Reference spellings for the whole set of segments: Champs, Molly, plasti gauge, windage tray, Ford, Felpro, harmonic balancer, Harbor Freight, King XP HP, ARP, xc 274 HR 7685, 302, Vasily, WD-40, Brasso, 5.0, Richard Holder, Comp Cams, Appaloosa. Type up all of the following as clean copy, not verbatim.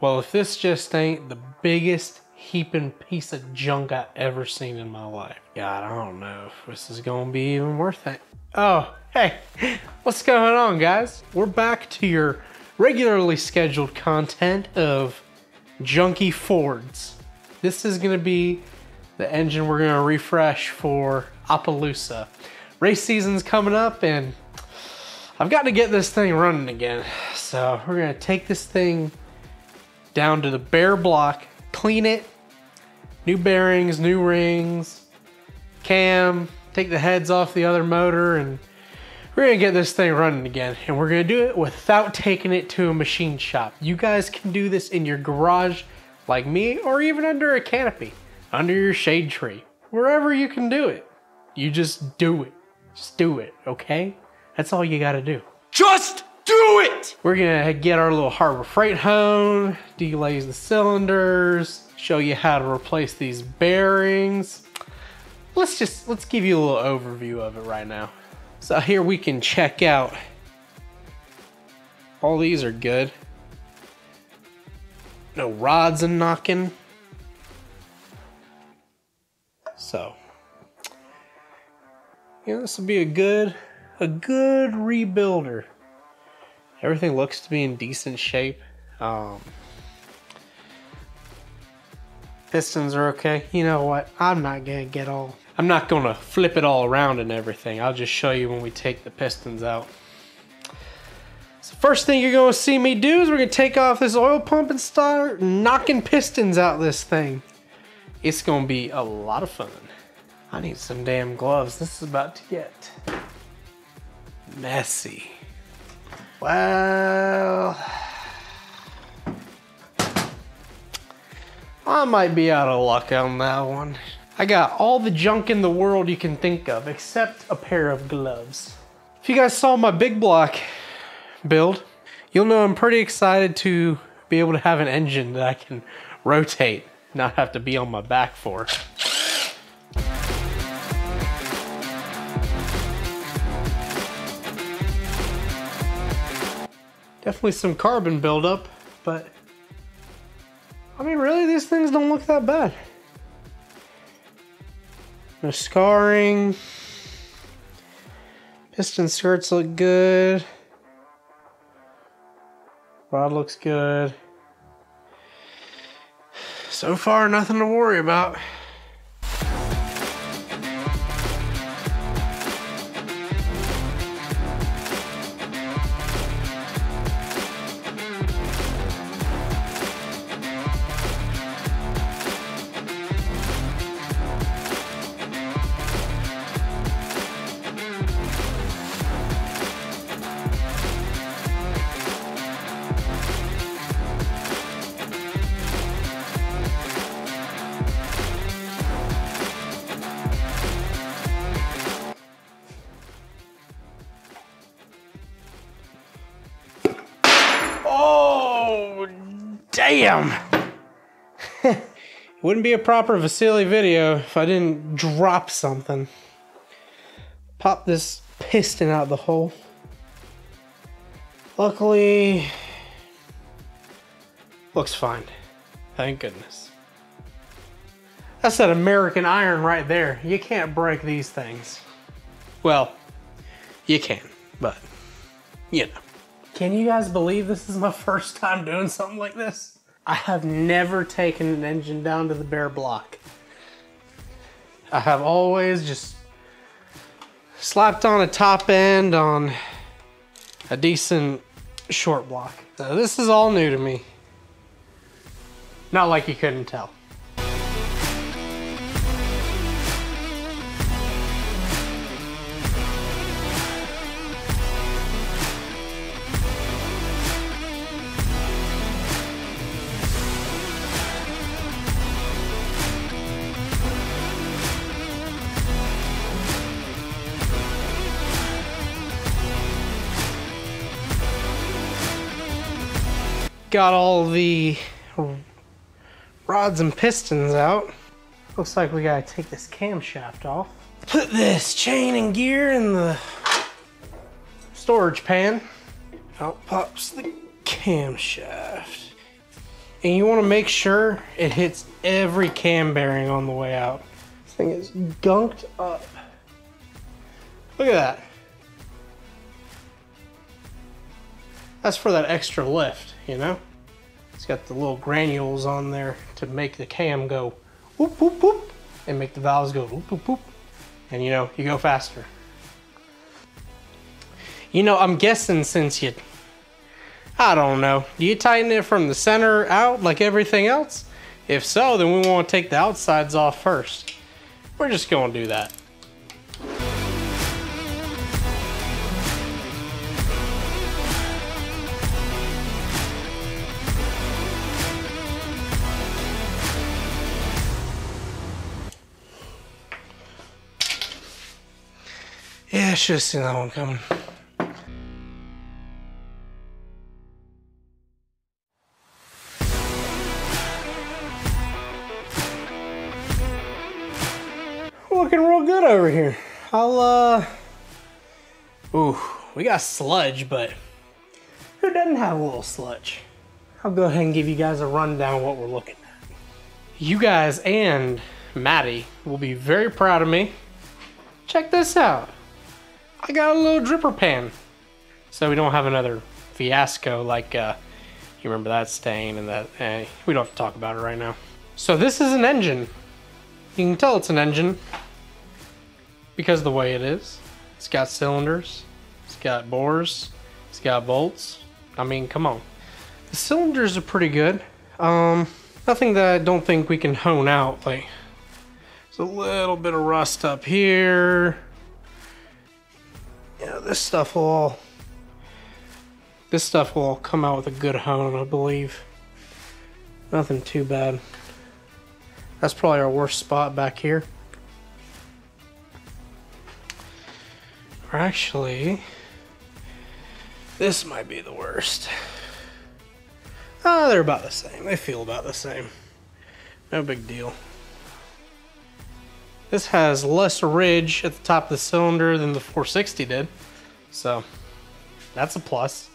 Well, if this just ain't the biggest heaping piece of junk I ever seen in my life. God, I don't know if this is gonna be even worth it. Oh, hey, what's going on, guys? We're back to your regularly scheduled content of junky Fords. This is gonna be the engine we're gonna refresh for Appaloosa. Race season's coming up and I've got to get this thing running again. So we're gonna take this thing down to the bare block, clean it, new bearings, new rings, cam, take the heads off the other motor, and we're gonna get this thing running again. And we're gonna do it without taking it to a machine shop. You guys can do this in your garage like me, or even under a canopy, under your shade tree, wherever you can do it. You just do it. Just do it, okay? That's all you gotta do. Just do it! We're gonna get our little Harbor Freight hone, delace the cylinders, show you how to replace these bearings. Let's give you a little overview of it right now. So here we can check out, all these are good. No rods and knocking. So, yeah, this will be a good rebuilder. Everything looks to be in decent shape. Pistons are okay. You know what? I'm not gonna flip it all around and everything. I'll just show you when we take the pistons out. So first thing you're gonna see me do is we're gonna take off this oil pump and start knocking pistons out of this thing. It's gonna be a lot of fun. I need some damn gloves. This is about to get messy. Well, I might be out of luck on that one. I got all the junk in the world you can think of, except a pair of gloves. If you guys saw my big block build, you'll know I'm pretty excited to be able to have an engine that I can rotate, not have to be on my back for. Definitely some carbon buildup, but I mean, really, these things don't look that bad. No scarring. Piston skirts look good. Rod looks good. So far, nothing to worry about. Damn! It wouldn't be a proper Vasily video if I didn't drop something. Pop this piston out of the hole. Luckily, looks fine. Thank goodness. That's that American iron right there. You can't break these things. Well, you can, but you know. Can you guys believe this is my first time doing something like this? I have never taken an engine down to the bare block. I have always just slapped on a top end on a decent short block. So this is all new to me. Not like you couldn't tell. Got all the rods and pistons out. Looks like we gotta take this camshaft off. Put this chain and gear in the storage pan. Out pops the camshaft. and you want to make sure it hits every cam bearing on the way out. This thing is gunked up. Look at that. That's for that extra lift, you know? It's got the little granules on there to make the cam go whoop, whoop, whoop, and make the valves go whoop, whoop, whoop. And you know, you go faster. You know, I'm guessing since you, I don't know, do you tighten it from the center out like everything else? If so, then we want to take the outsides off first. We're just going to do that. Yeah, I should have seen that one coming. Looking real good over here. Ooh, we got sludge, but who doesn't have a little sludge? I'll go ahead and give you guys a rundown of what we're looking at. You guys and Maddie will be very proud of me. Check this out. I got a little dripper pan. So we don't have another fiasco like, you remember that stain and that, we don't have to talk about it right now. So this is an engine. You can tell it's an engine because of the way it is. It's got cylinders, it's got bores, it's got bolts. I mean, come on. The cylinders are pretty good. Nothing that I don't think we can hone out. Like, there's a little bit of rust up here. Yeah, this stuff will all come out with a good hone, I believe. Nothing too bad. That's probably our worst spot back here. Or actually, this might be the worst. Ah, they're about the same. They feel about the same. No big deal. This has less ridge at the top of the cylinder than the 460 did. So that's a plus.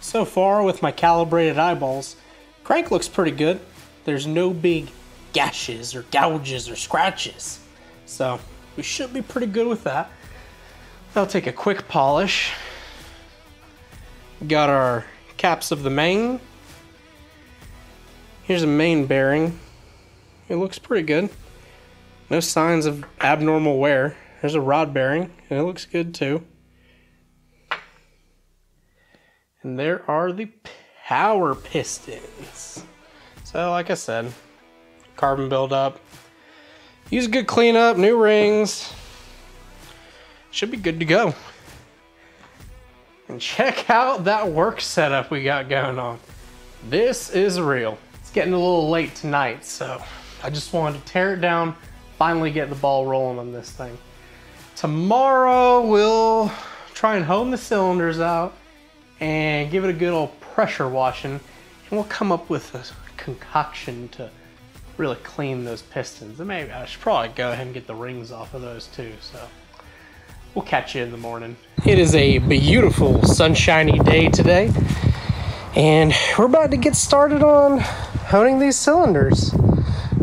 So far with my calibrated eyeballs, crank looks pretty good. There's no big gashes or gouges or scratches. So we should be pretty good with that. I'll take a quick polish. Got our caps of the main. Here's a main bearing. It looks pretty good. No signs of abnormal wear. There's a rod bearing, and it looks good too. And there are the power pistons. So like I said, carbon buildup. Use a good cleanup, new rings. Should be good to go. And check out that work setup we got going on. This is real. It's getting a little late tonight, so I just wanted to tear it down. Finally get the ball rolling on this thing. Tomorrow we'll try and hone the cylinders out and give it a good old pressure washing, and we'll come up with a concoction to really clean those pistons. And maybe I should probably go ahead and get the rings off of those too, so we'll catch you in the morning. It is a beautiful sunshiny day today, and we're about to get started on honing these cylinders.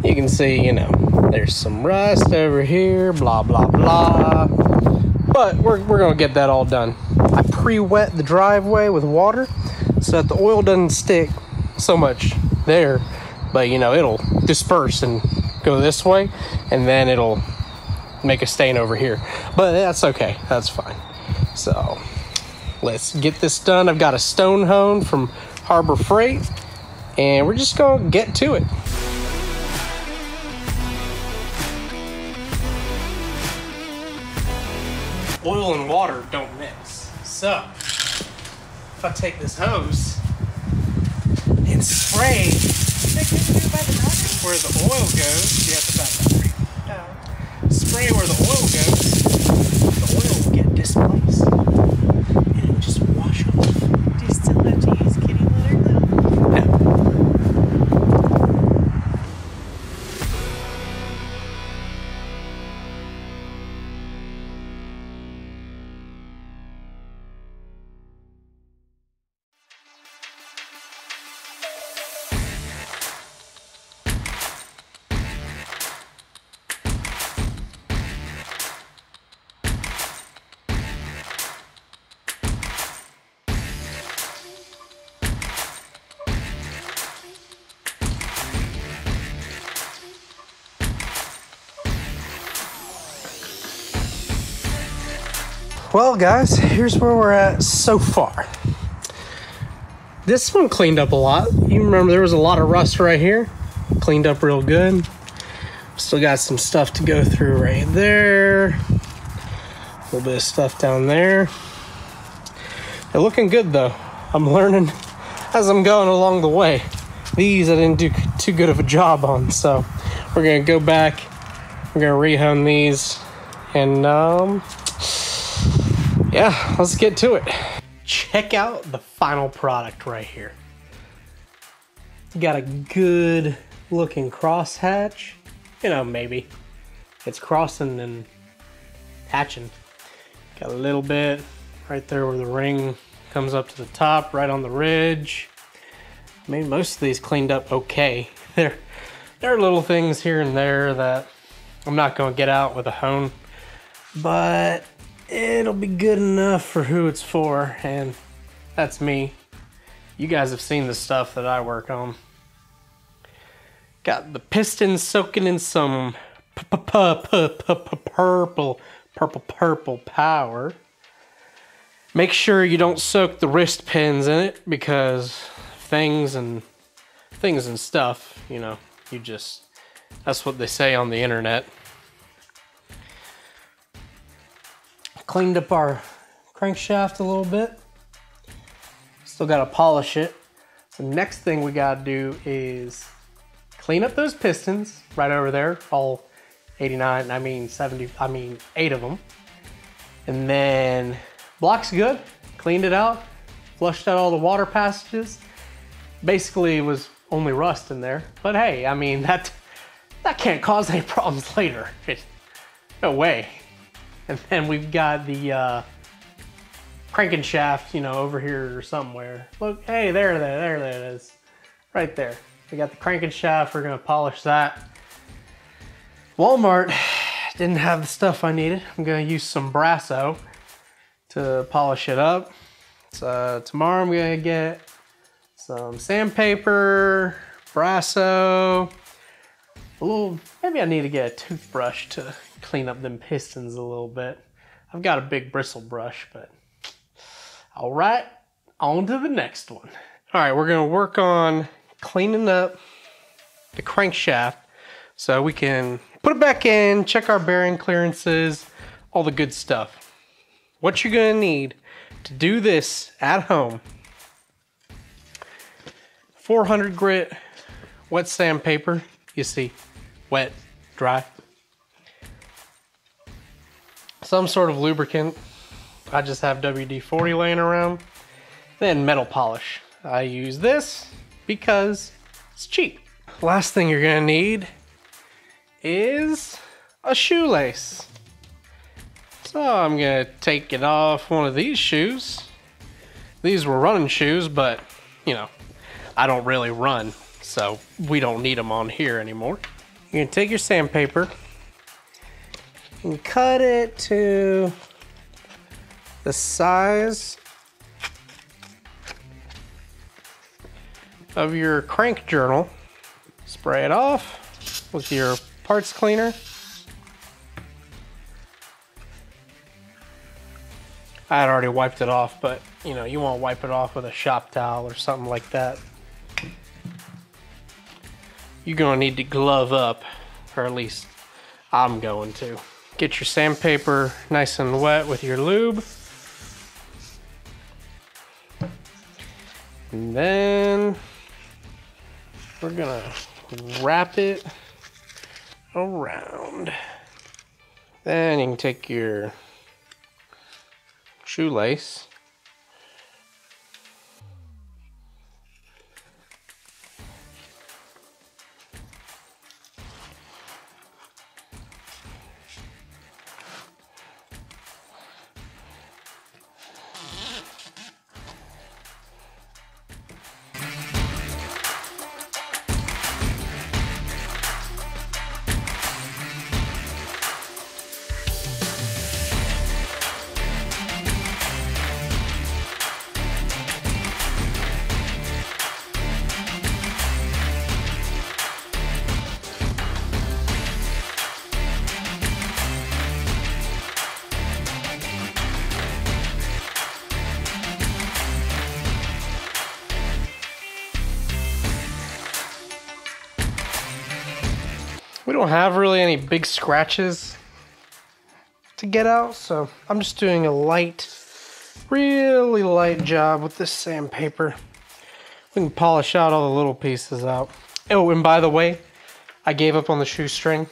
You can see, you know, there's some rust over here, blah, blah, blah. But we're gonna get that all done. I pre-wet the driveway with water so that the oil doesn't stick so much there, but you know, it'll disperse and go this way, and then it'll make a stain over here. But that's okay, that's fine. So let's get this done. I've got a stone hone from Harbor Freight, and we're just gonna get to it. Oil and water don't mix. So, if I take this hose and spray where the oil goes, you have to back. Spray where the oil goes, the oil will get displaced and it will just wash off. Do you still have to use kitty litter though? No. Well guys, here's where we're at so far. This one cleaned up a lot. You remember there was a lot of rust right here. Cleaned up real good. Still got some stuff to go through right there. A little bit of stuff down there. They're looking good though. I'm learning as I'm going along the way. These I didn't do too good of a job on, so we're gonna go back, we're gonna rehome these, and yeah, let's get to it. Check out the final product right here. You got a good looking crosshatch. You know, maybe it's crossing and hatching. Got a little bit right there where the ring comes up to the top, right on the ridge. I mean, most of these cleaned up okay. There are little things here and there that I'm not gonna get out with a hone, but it'll be good enough for who it's for, and that's me. You guys have seen the stuff that I work on. Got the pistons soaking in some purple power. Make sure you don't soak the wrist pins in it, because things and stuff, you know, you just, that's what they say on the internet. Cleaned up our crankshaft a little bit. Still gotta polish it. So next thing we gotta do is clean up those pistons right over there, all 89, I mean 70, I mean 8 of them. And then block's good, cleaned it out, flushed out all the water passages. Basically it was only rust in there, but hey, I mean that can't cause any problems later. No way. And then we've got the cranking shaft, you know, over here or somewhere. Look, hey, there it is. Right there. We got the cranking shaft, we're gonna polish that. Walmart didn't have the stuff I needed. I'm gonna use some Brasso to polish it up. So tomorrow I'm gonna get some sandpaper, Brasso, a little, maybe I need to get a toothbrush to clean up them pistons a little bit. I've got a big bristle brush, but all right, on to the next one. All right, we're gonna work on cleaning up the crankshaft so we can put it back in, check our bearing clearances, all the good stuff. What you're gonna need to do this at home: 400 grit wet sandpaper. You see, wet, dry. Some sort of lubricant. I just have WD-40 laying around. Then metal polish. I use this because it's cheap. Last thing you're gonna need is a shoelace. So I'm gonna take it off one of these shoes. These were running shoes, but you know, I don't really run, so we don't need them on here anymore. You're gonna take your sandpaper and cut it to the size of your crank journal. Spray it off with your parts cleaner. I had already wiped it off, but you know, you want to wipe it off with a shop towel or something like that. You're gonna need to glove up, or at least I'm going to. Get your sandpaper nice and wet with your lube. And then we're gonna wrap it around. Then you can take your shoelace, We don't have really any big scratches to get out, so I'm just doing a light, really light job with this sandpaper. We can polish out all the little pieces out. Oh, and by the way, I gave up on the shoestring.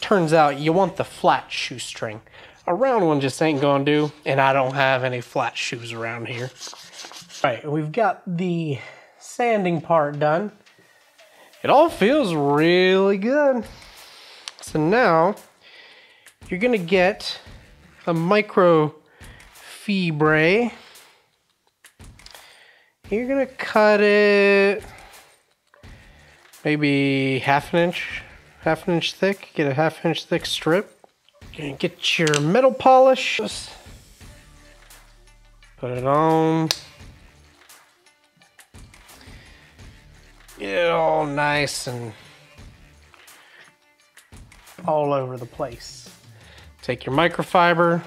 Turns out you want the flat shoestring. A round one just ain't gonna do, and I don't have any flat shoes around here. All right, we've got the sanding part done. It all feels really good. So now you're gonna get a microfibre. You're gonna cut it maybe half an inch thick. Get a half inch thick strip. You're gonna get your metal polish. Just put it on. Get it all nice and all over the place. Take your microfiber.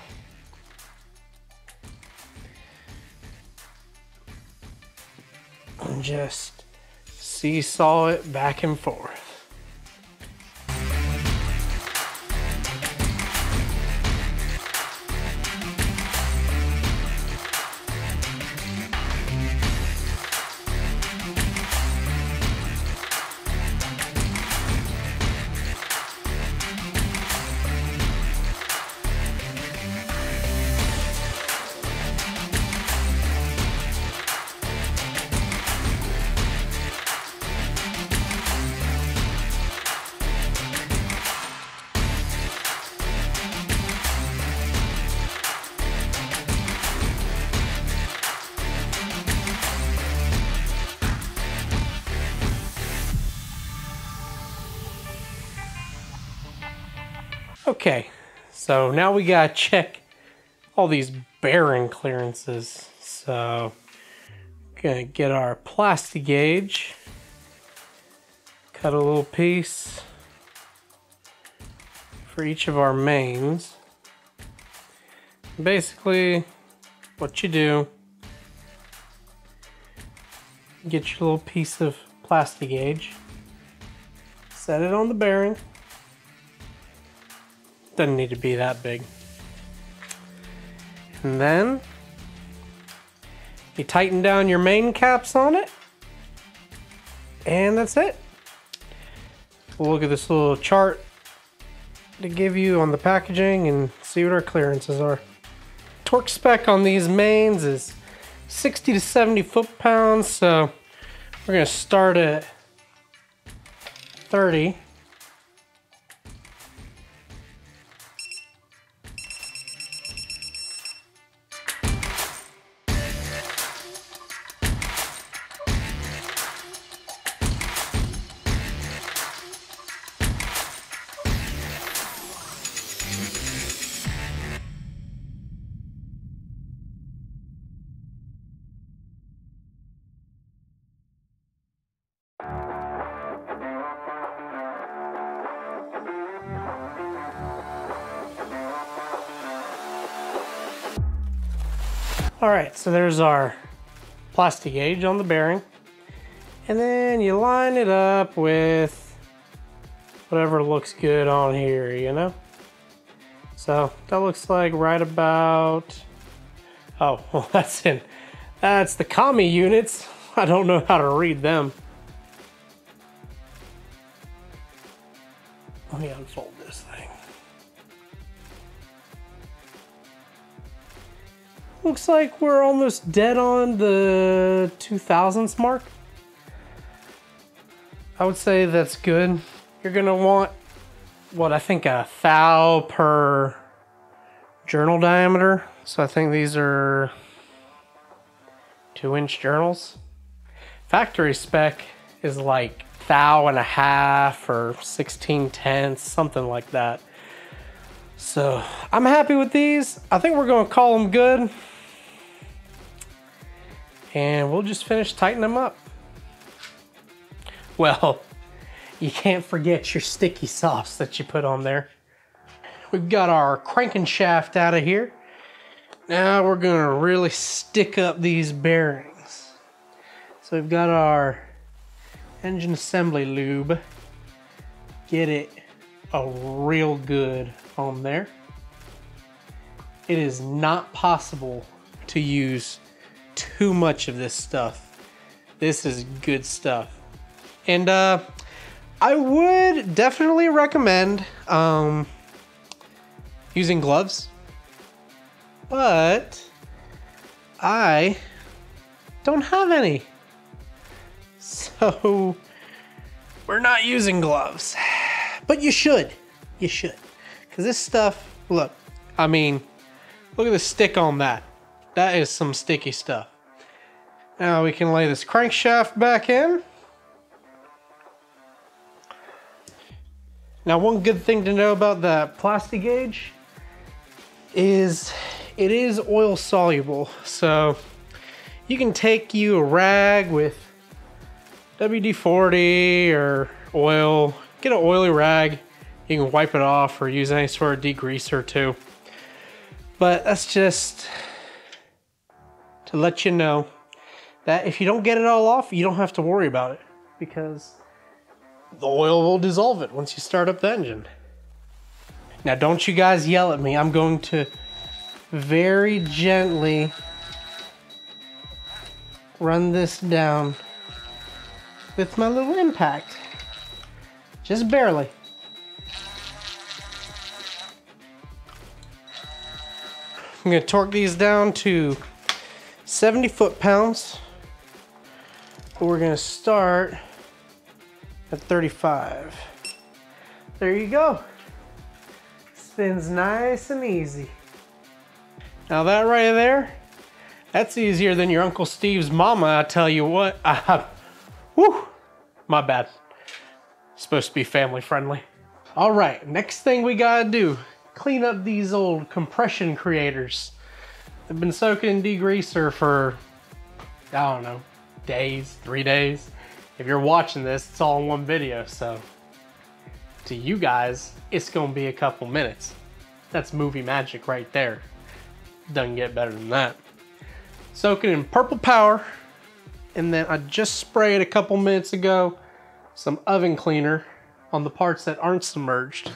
And just seesaw it back and forth. Okay, so now we gotta check all these bearing clearances. So, gonna get our plasti gauge, cut a little piece for each of our mains. Basically, what you do, get your little piece of plasti gauge, set it on the bearing. Doesn't need to be that big. And then you tighten down your main caps on it, and that's it. We'll look at this little chart to give you on the packaging and see what our clearances are. Torque spec on these mains is 60 to 70 foot-pounds, so we're gonna start at 30. All right, so there's our plasti gauge on the bearing. And then you line it up with whatever looks good on here, you know? So that looks like right about, oh, well, that's the commie units. I don't know how to read them. Let me unfold this thing. Looks like we're almost dead on the 2000s mark. I would say that's good. You're gonna want, what I think, a thou per journal diameter. So I think these are 2-inch journals. Factory spec is like thou and a half or 16/10, something like that. So I'm happy with these. I think we're gonna call them good. And we'll just finish tightening them up. Well, you can't forget your sticky sauce that you put on there. We've got our cranking shaft out of here. Now we're gonna really stick up these bearings. So we've got our engine assembly lube, get it a real good on there. It is not possible to use too much of this stuff. This is good stuff. And I would definitely recommend using gloves, but I don't have any. So we're not using gloves, but you should, because this stuff, look, I mean, look at the stick on that. That is some sticky stuff. Now we can lay this crankshaft back in. Now, one good thing to know about the plastic gauge is it is oil soluble. So you can take you a rag with WD-40 or oil, get an oily rag. You can wipe it off or use any sort of degreaser too. But that's just to let you know that if you don't get it all off, you don't have to worry about it, because the oil will dissolve it once you start up the engine. Now, don't you guys yell at me. I'm going to very gently run this down with my little impact. Just barely. I'm going to torque these down to 70 foot-pounds. We're going to start at 35. There you go. Spins nice and easy. Now that right there, that's easier than your Uncle Steve's mama, I tell you what. Whew, my bad. It's supposed to be family friendly. All right, next thing we gotta do, clean up these old compression creators. They've been soaking in degreaser for, I don't know, days, 3 days. If you're watching this, it's all in one video, so to you guys, it's gonna be a couple minutes. That's movie magic right there. Doesn't get better than that. Soaking in Purple Power, and then I just sprayed a couple minutes ago some oven cleaner on the parts that aren't submerged.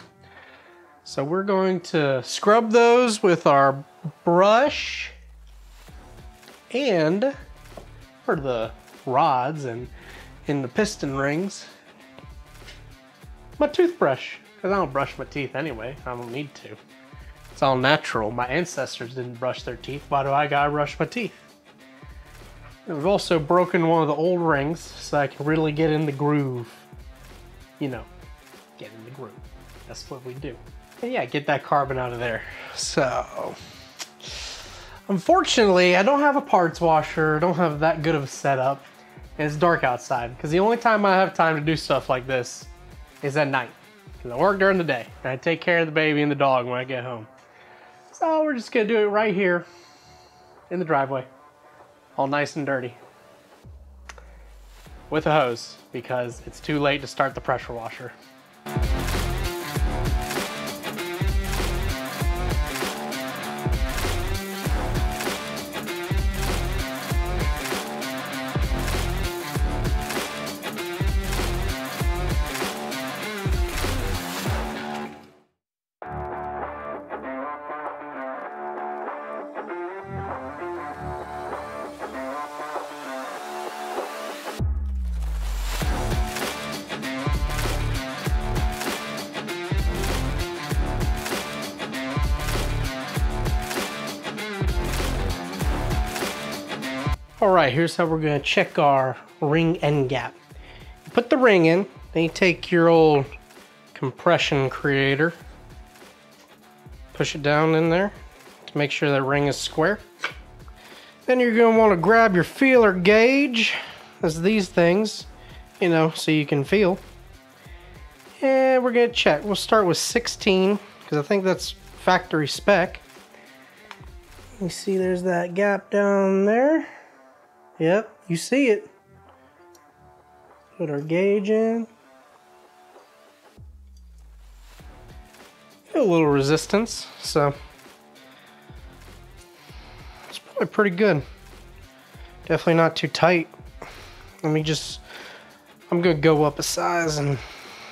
So we're going to scrub those with our brush and for the rods and in the piston rings, my toothbrush, because I don't brush my teeth anyway. I don't need to. It's all natural. My ancestors didn't brush their teeth. Why do I gotta brush my teeth? And we've also broken one of the old rings so I can really get in the groove. You know, get in the groove. That's what we do. And yeah, get that carbon out of there. So, unfortunately, I don't have a parts washer. I don't have that good of a setup. And it's dark outside, because the only time I have time to do stuff like this is at night. Because I work during the day, and I take care of the baby and the dog when I get home. So we're just gonna do it right here in the driveway, all nice and dirty, with a hose, because it's too late to start the pressure washer. All right, here's how we're gonna check our ring end gap. You put the ring in, then you take your old compression creator, push it down in there to make sure that ring is square. Then you're gonna wanna grab your feeler gauge, as these things, you know, so you can feel. And we're gonna check. We'll start with 16, because I think that's factory spec. You see there's that gap down there. Yep, you see it. Put our gauge in. Get a little resistance, so it's probably pretty good. Definitely not too tight. Let me just I'm gonna go up a size and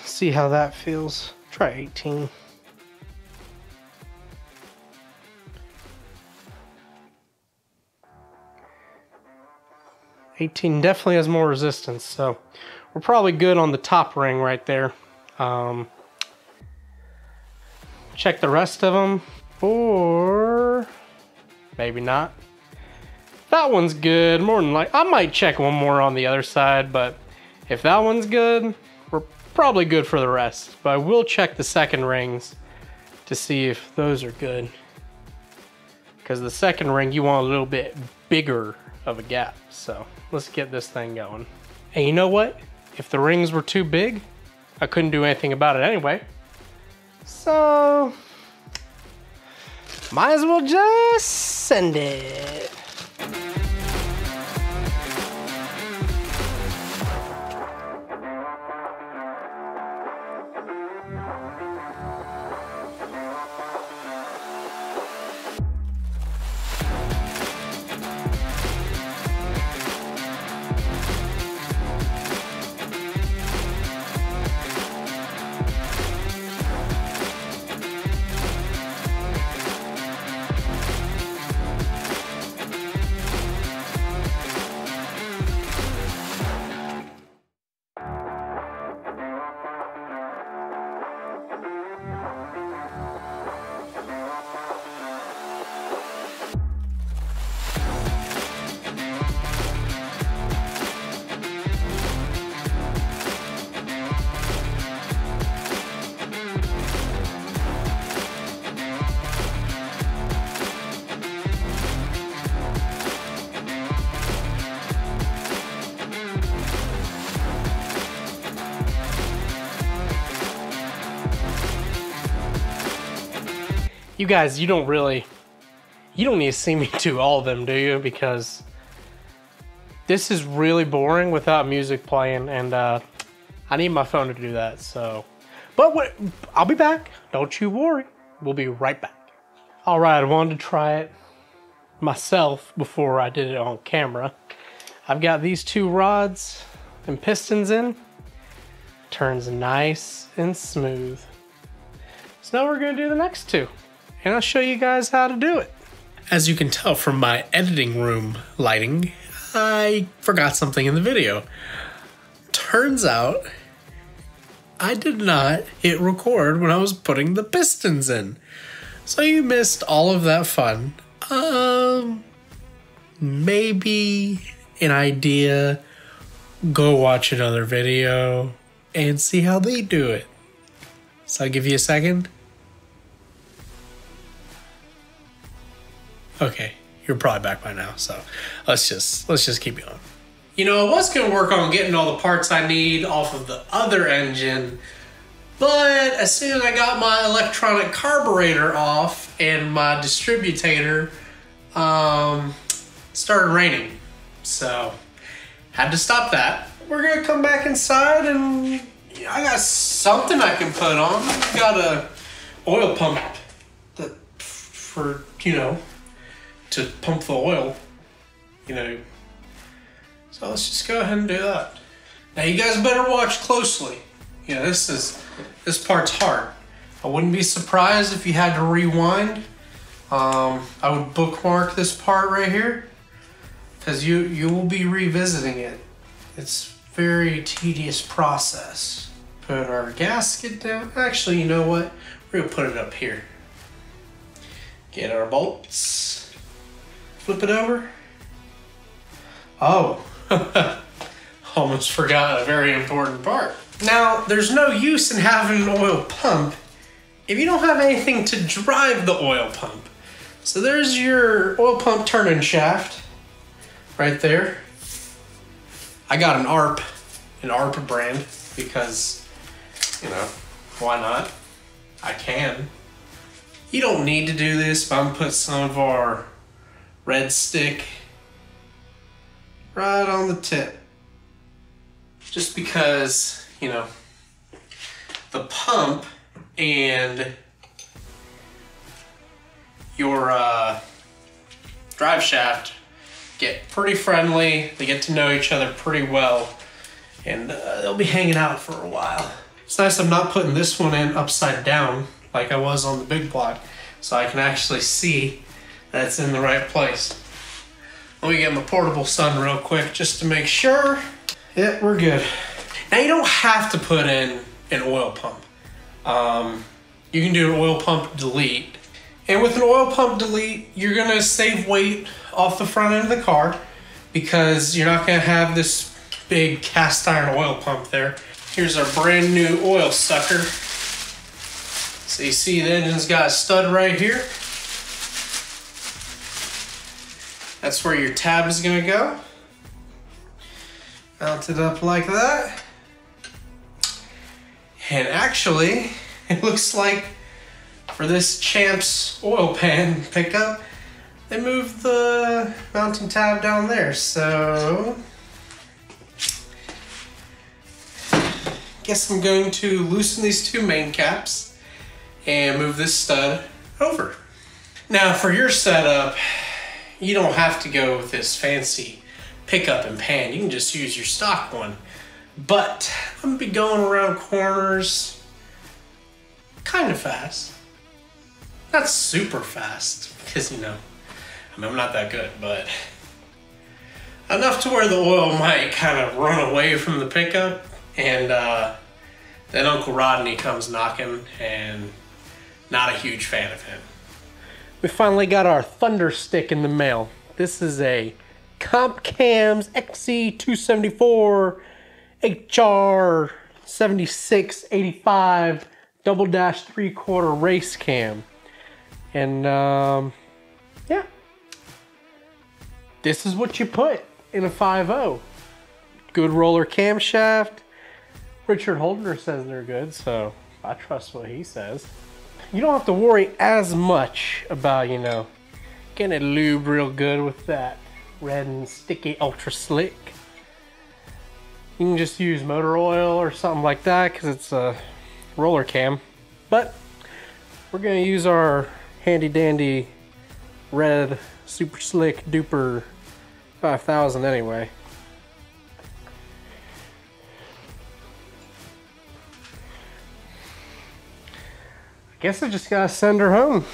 see how that feels. Try 18. Definitely has more resistance, so we're probably good on the top ring right there. Check the rest of them, or maybe not. That one's good. More than like, I might check one more on the other side, but if that one's good, we're probably good for the rest. But I will check the second rings to see if those are good, because the second ring you want a little bit bigger of a gap. So let's get this thing going. And you know what? If the rings were too big, I couldn't do anything about it anyway. So might as well just send it. You guys, you don't need to see me do all of them, do you? Because this is really boring without music playing, and I need my phone to do that, so. But what, I'll be back, don't you worry. We'll be right back. All right, I wanted to try it myself before I did it on camera. I've got these two rods and pistons in. Turns nice and smooth. So now we're gonna do the next two, and I'll show you guys how to do it. As you can tell from my editing room lighting, I forgot something in the video. Turns out, I did not hit record when I was putting the pistons in. So you missed all of that fun. Maybe an idea, go watch another video and see how they do it. So I'll give you a second. Okay, you're probably back by now, so let's just keep going. You know, I was gonna work on getting all the parts I need off of the other engine, but as soon as I got my electronic carburetor off and my distributor, it started raining, so had to stop that. We're gonna come back inside, and I got something I can put on. I got a oil pump that for, you know, to pump the oil, you know. So let's just go ahead and do that. Now you guys better watch closely. You know, this part's hard. I wouldn't be surprised if you had to rewind. I would bookmark this part right here, because you will be revisiting it. It's a very tedious process. Put our gasket down. Actually, you know what? We're gonna put it up here. Get our bolts. Flip it over. Oh, almost forgot a very important part. Now, there's no use in having an oil pump if you don't have anything to drive the oil pump. So there's your oil pump turning shaft right there. I got an ARP brand because, you know, why not? I can. You don't need to do this, but I'm gonna put some of our red stick right on the tip, just because, you know, the pump and your drive shaft get pretty friendly. They get to know each other pretty well, and they'll be hanging out for a while. It's nice I'm not putting this one in upside down like I was on the big block, so I can actually see that it's in the right place. Let me get my portable sun real quick just to make sure. Yeah, we're good. Now you don't have to put in an oil pump. You can do an oil pump delete. And with an oil pump delete, you're gonna save weight off the front end of the car because you're not gonna have this big cast iron oil pump there. Here's our brand new oil sucker. So you see the engine's got a stud right here. That's where your tab is gonna go. Mount it up like that. And actually, it looks like for this Champs oil pan pickup, they moved the mounting tab down there. So, guess I'm going to loosen these two main caps and move this stud over. Now for your setup, you don't have to go with this fancy pickup and pan. You can just use your stock one. But I'm gonna be going around corners kind of fast. Not super fast, because you know, I mean, I'm not that good, but enough to where the oil might kind of run away from the pickup, and then Uncle Rodney comes knocking, and not a huge fan of him. We finally got our Thunder Stick in the mail. This is a Comp Cams xc 274 HR 7685 double-dash 3/4 race cam. And yeah, this is what you put in a 5.0. Good roller camshaft. Richard Holder says they're good, so I trust what he says. You don't have to worry as much about, you know, getting it lubed real good with that red and sticky ultra slick. You can just use motor oil or something like that because it's a roller cam. But we're going to use our handy dandy red super slick duper 5000 anyway. Guess I just gotta send her home.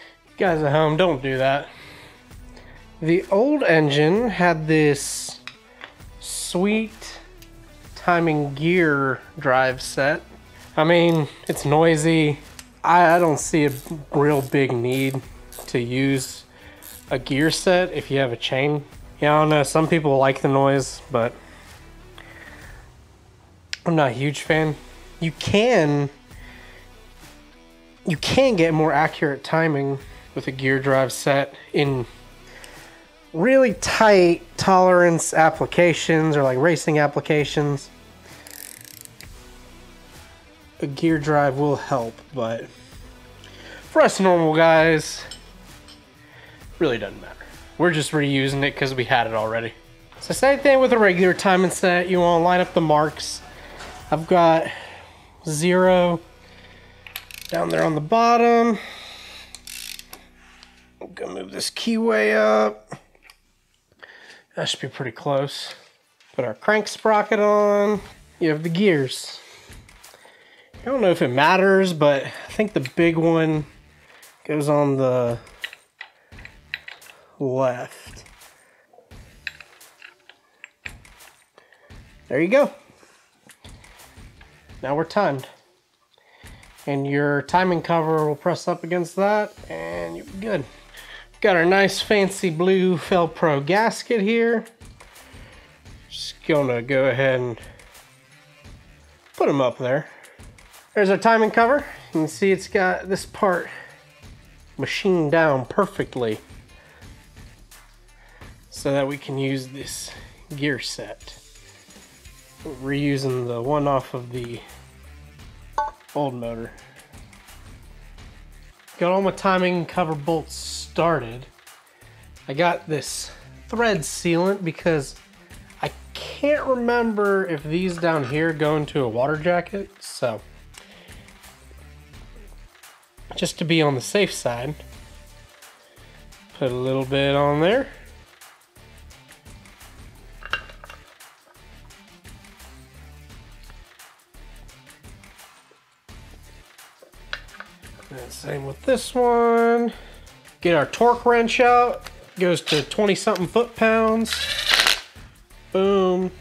You guys at home, don't do that. The old engine had this sweet timing gear drive set. I mean, it's noisy. I don't see a real big need to use a gear set if you have a chain. Yeah, I don't know, some people like the noise, but I'm not a huge fan. You can get more accurate timing with a gear drive set in really tight tolerance applications or like racing applications. A gear drive will help, but for us normal guys, really doesn't matter. We're just reusing it because we had it already. So same thing with a regular timing set. You want to line up the marks. I've got 0 down there on the bottom. I'm gonna move this keyway up. That should be pretty close. Put our crank sprocket on. You have the gears. I don't know if it matters, but I think the big one goes on the left. There you go. Now we're timed. And your timing cover will press up against that and you'll be good. Got our nice fancy blue Felpro gasket here. Just gonna go ahead and put them up there. There's our timing cover. You can see it's got this part machined down perfectly so that we can use this gear set. We're reusing the one off of the old motor. Got all my timing cover bolts started. I got this thread sealant because I can't remember if these down here go into a water jacket, so just to be on the safe side, Put a little bit on there. And same with this one. Get our torque wrench out. Goes to 20 something foot-pounds. Boom.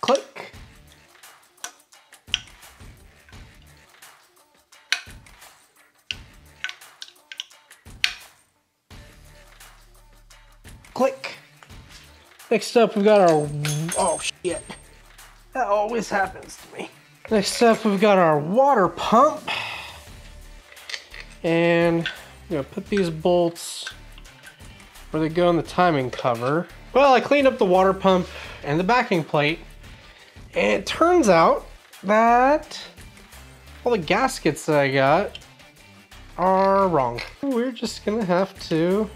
Click. Click. Next up, we've got our, oh shit, that always happens to me. Next up, we've got our water pump. And I'm gonna put these bolts where they go in the timing cover. Well, I cleaned up the water pump and the backing plate. And it turns out that all the gaskets that I got are wrong. We're just gonna have to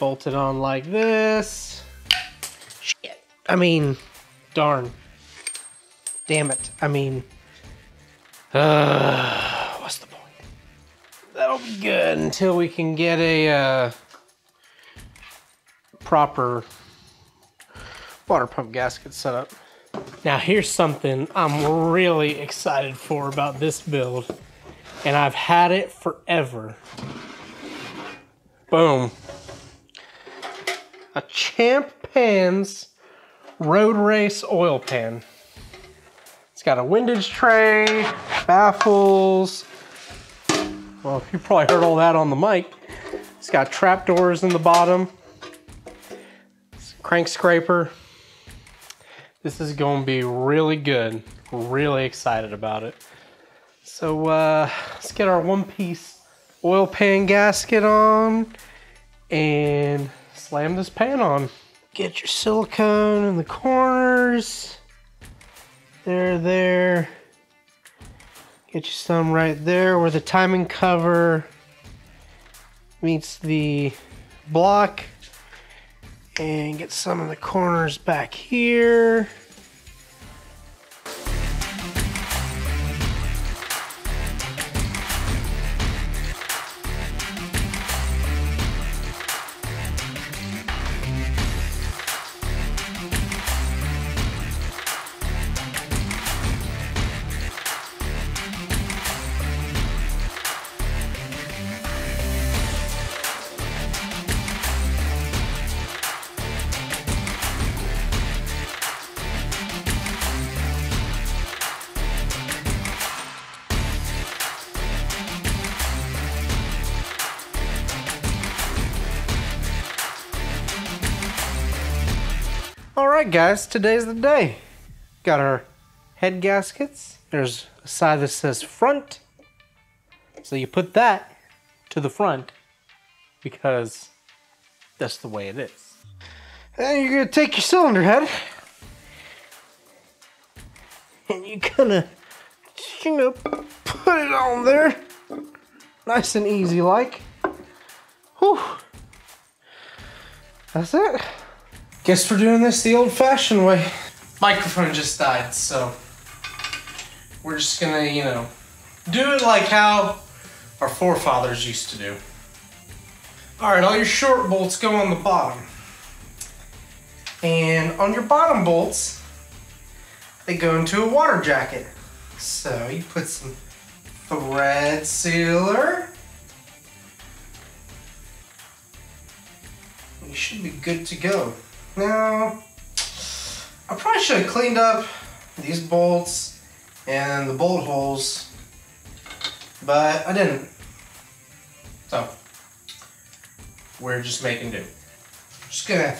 bolt it on like this. Shit. I mean, darn. Damn it. I mean, what's the point? That'll be good until we can get a proper water pump gasket set up. Now here's something I'm really excited for about this build, and I've had it forever. Boom. A Champ Pans Road Race oil pan. It's got a windage tray, baffles. Well, you probably heard all that on the mic. It's got trap doors in the bottom. It's a crank scraper. This is gonna be really good. Really excited about it. So let's get our one-piece oil pan gasket on and slam this pan on. Get your silicone in the corners. There. Get you some right there where the timing cover meets the block. And get some of the corners back here. Alright guys, today's the day. Got our head gaskets. There's a side that says front. So you put that to the front because that's the way it is. And you're gonna take your cylinder head and you're gonna, you know, put it on there. Nice and easy like. Whew. That's it. Guess we're doing this the old-fashioned way. Microphone just died, so we're just gonna, you know, do it like how our forefathers used to do. All right, all your short bolts go on the bottom. And on your bottom bolts, they go into a water jacket. So you put some thread sealer. You should be good to go. Now, I probably should have cleaned up these bolts and the bolt holes, but I didn't. So, we're just making do. Just gonna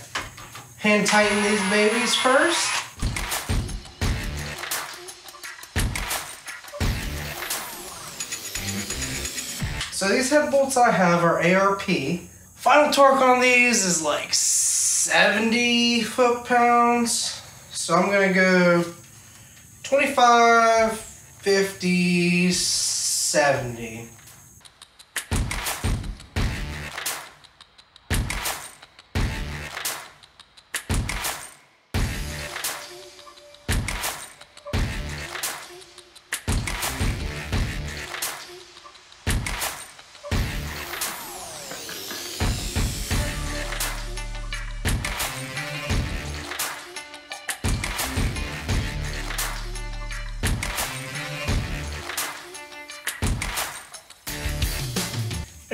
hand tighten these babies first. So these head bolts I have are ARP. Final torque on these is like 70 foot-pounds, so I'm gonna go 25, 50, 70.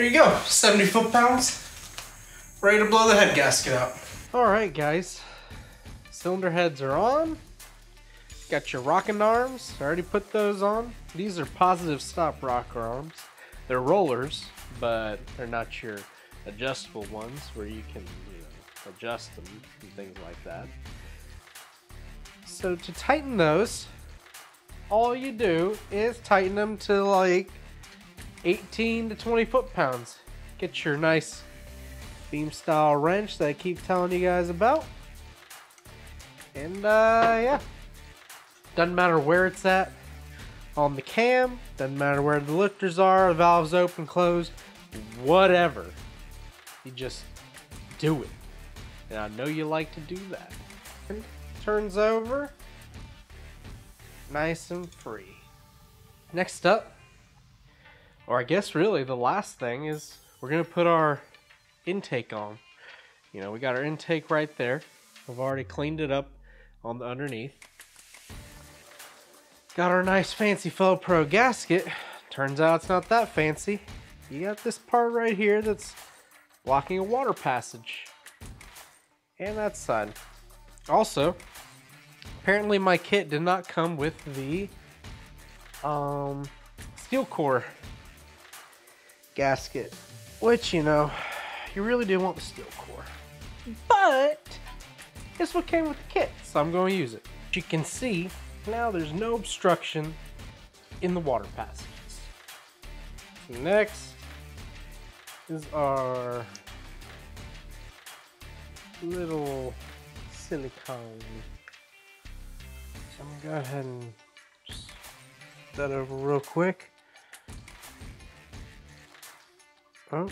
There you go, 70 foot-pounds, ready to blow the head gasket out. All right, guys, cylinder heads are on. Got your rocking arms, I already put those on. These are positive stop rocker arms. They're rollers, but they're not your adjustable ones where you can, you know, adjust them and things like that. So to tighten those, all you do is tighten them to like 18 to 20 foot-pounds. Get your nice beam style wrench that I keep telling you guys about. And yeah, doesn't matter where it's at on the cam, doesn't matter where the lifters are, the valves open, closed, whatever. You just do it. And I know you like to do that. And turns over nice and free. Next up, or I guess really the last thing, is we're gonna put our intake on. You know, we got our intake right there. I've already cleaned it up on the underneath. Got our nice fancy Felpro gasket. Turns out it's not that fancy. You got this part right here that's blocking a water passage. And that side. Also, apparently my kit did not come with the steel core gasket, which, you know, you really do want the steel core, but it's what came with the kit, so I'm going to use it. As you can see, now there's no obstruction in the water passages. Next is our little silicone. So I'm going to go ahead and just put that over real quick. Oh.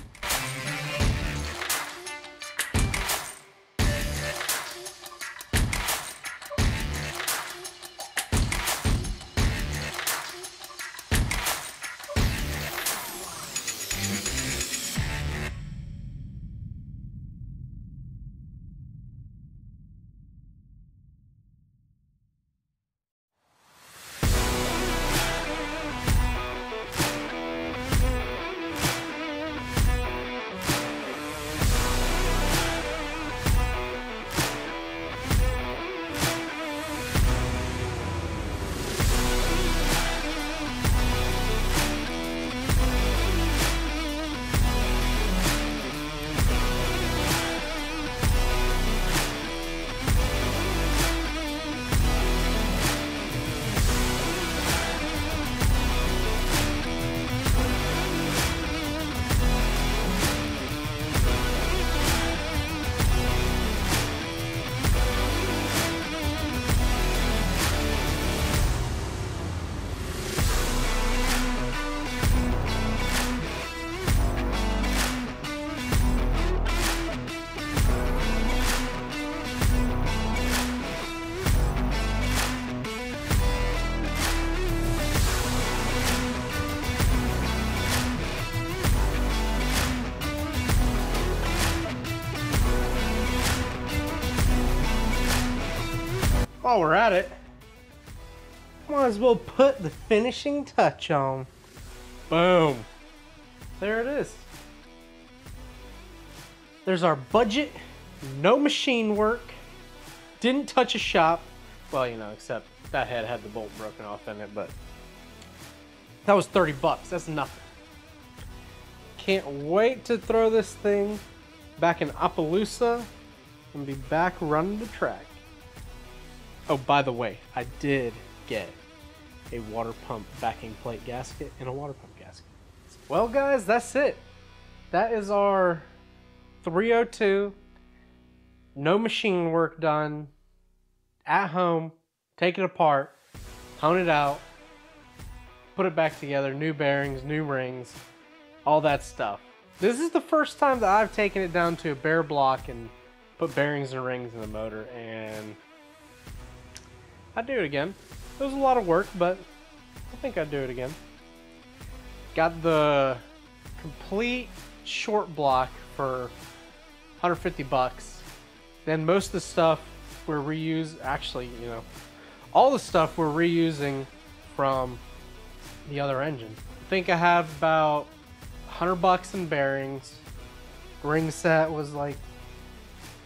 While we're at it, might as well put the finishing touch on. Boom. There it is. There's our budget, no machine work, didn't touch a shop. Well, you know, except that head had the bolt broken off in it, but that was 30 bucks. That's nothing. Can't wait to throw this thing back in Appaloosa and be back running the track. Oh, by the way, I did get a water pump backing plate gasket and a water pump gasket. Well, guys, that's it. That is our 302. No machine work done. At home, take it apart, hone it out, put it back together, new bearings, new rings, all that stuff. This is the first time that I've taken it down to a bare block and put bearings and rings in the motor, and I'd do it again. It was a lot of work, but I think I'd do it again. Got the complete short block for 150 bucks. Then most of the stuff we're reusing, actually, you know, all the stuff we're reusing from the other engine. I think I have about $100 in bearings. Ring set was like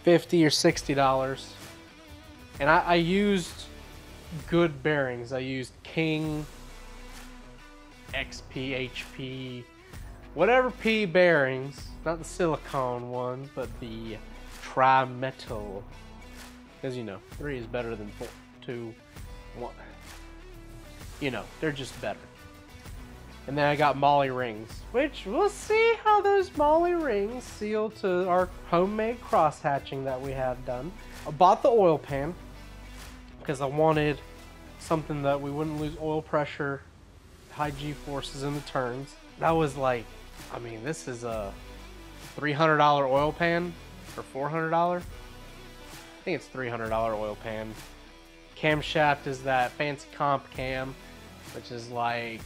$50 or $60. And I used good bearings. I used King XP HP, whatever P bearings, not the silicone ones, but the tri-metal. Because, you know, 3 is better than 4, 2, 1. You know, they're just better. And then I got Molly rings, which we'll see how those Molly rings seal to our homemade cross hatching that we have done. I bought the oil pan because I wanted something that we wouldn't lose oil pressure, high G forces in the turns. That was like, I mean, this is a $300 oil pan or $400. I think it's $300 oil pan. Camshaft is that fancy Comp Cam, which is like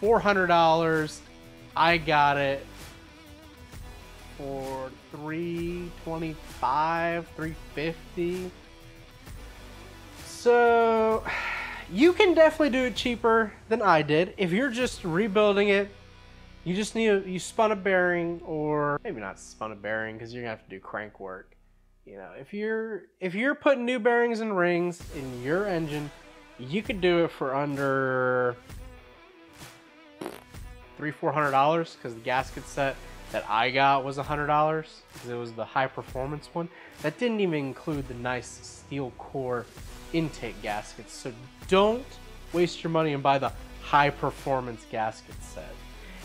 $400. I got it for $325, $350. So you can definitely do it cheaper than I did. If you're just rebuilding it, you just need a, you spun a bearing, or maybe not spun a bearing because you're gonna have to do crank work. You know, if you're putting new bearings and rings in your engine, you could do it for under $300-400 because the gasket set that I got was $100 because it was the high performance one. That didn't even include the nice steel core intake gaskets. So don't waste your money and buy the high performance gasket set.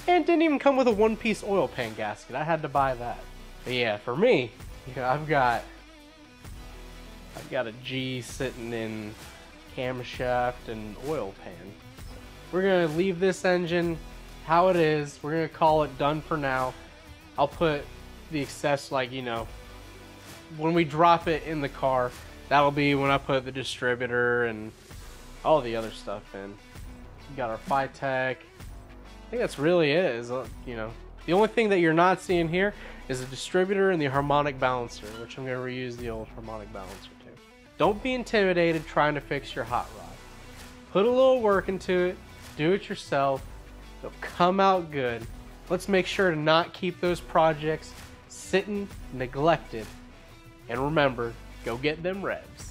And it didn't even come with a one-piece oil pan gasket. I had to buy that. But yeah, for me, you know, I've got a G sitting in camshaft and oil pan. We're gonna leave this engine how it is. We're gonna call it done for now. I'll put the excess, like, you know, when we drop it in the car, that'll be when I put the distributor and all the other stuff in. We got our Phytech. I think that's really it. Is, you know, the only thing that you're not seeing here is the distributor and the harmonic balancer, which I'm gonna reuse the old harmonic balancer too. Don't be intimidated trying to fix your hot rod. Put a little work into it. Do it yourself. They'll come out good. Let's make sure to not keep those projects sitting neglected. And remember, go get them revs.